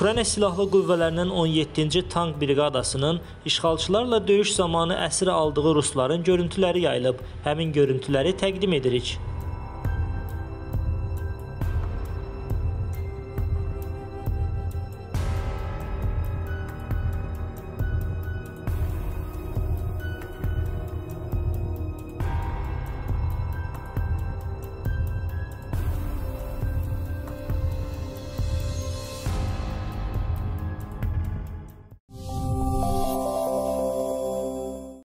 Ukrayna Silahlı Qüvvələrinin 17-ci Tank Brigadasının işğalçılarla döyüş zamanı əsir aldığı rusların görüntüləri yayılıb. Həmin görüntüləri təqdim edirik.